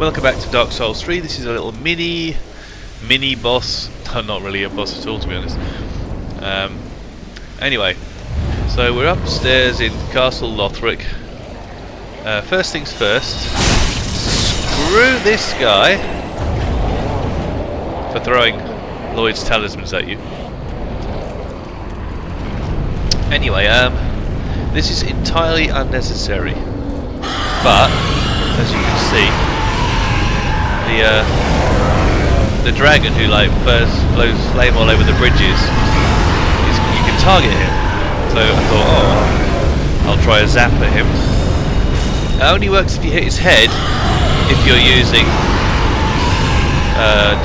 Welcome back to Dark Souls 3. This is a little mini boss. No, not really a boss at all, to be honest. Anyway, so we're upstairs in Castle Lothric. First things first, screw this guy for throwing Lloyd's talismans at you. Anyway, this is entirely unnecessary, but as you can see, the dragon who like first blows flame all over the bridges, you can target him. So I thought, oh, I'll try a zap at him. It only works if you hit his head if you're using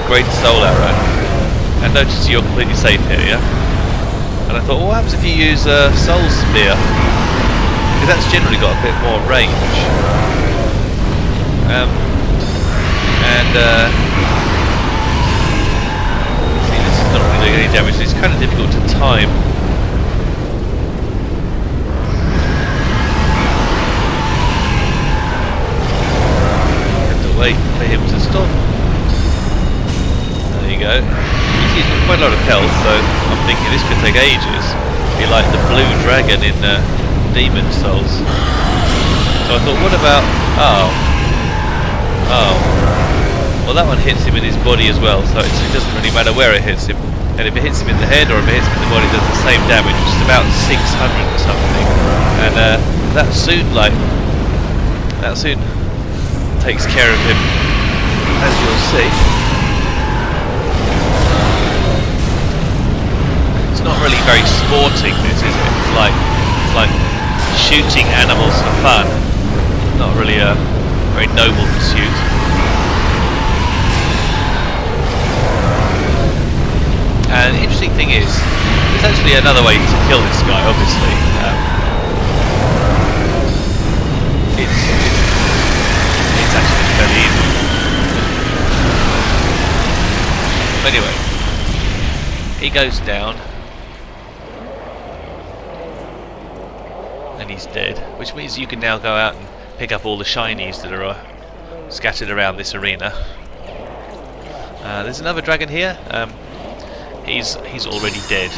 great soul arrow. And notice you're completely safe here, yeah. And I thought, well, what happens if you use a soul spear? Because that's generally got a bit more range. See, this is not really doing any damage, so it's kind of difficult to time. Have to wait for him to stop. There you go. He's using quite a lot of health, so I'm thinking this could take ages. It'd be like the blue dragon in Demon's Souls. So I thought, what about... Oh, well, that one hits him in his body as well, so it doesn't really matter where it hits him. And if it hits him in the head or if it hits him in the body, it does the same damage, which is about 600 or something. And that soon takes care of him, as you'll see. It's not really very sporting, this, is it? It's like shooting animals for fun. Not really a very noble pursuit. And the interesting thing is, there's actually another way to kill this guy, obviously. It's actually fairly easy. Anyway, he goes down. And he's dead, which means you can now go out and pick up all the shinies that are scattered around this arena. There's another dragon here. He's already dead.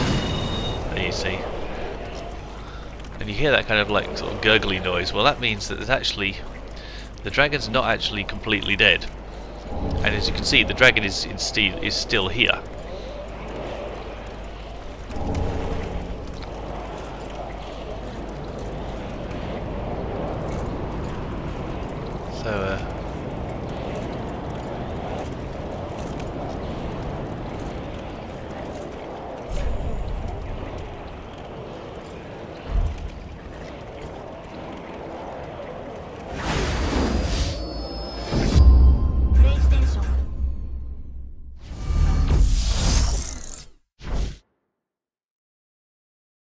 There you see. And you hear that kind of like sort of gurgly noise. Well, that means that there's actually the dragon's not actually completely dead. And as you can see, the dragon is still here. So